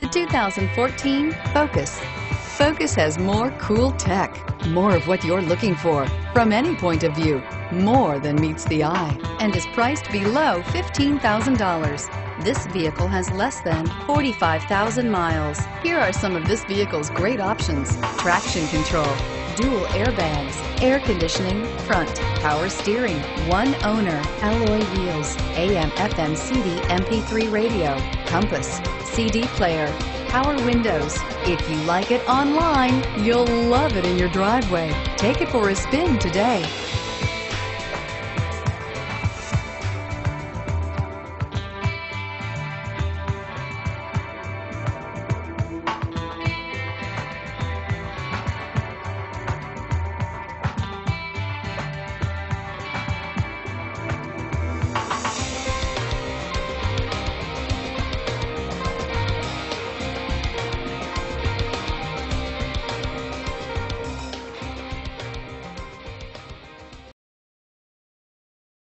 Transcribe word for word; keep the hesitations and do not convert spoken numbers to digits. The two thousand fourteen Focus. Focus has more cool tech, more of what you're looking for, from any point of view, more than meets the eye, and is priced below fifteen thousand dollars. This vehicle has less than forty-five thousand miles. Here are some of this vehicle's great options: traction control, dual airbags, air conditioning, front, power steering, one owner, alloy wheels, A M F M C D M P three radio, compass, C D player, power windows. If you like it online, you'll love it in your driveway. Take it for a spin today.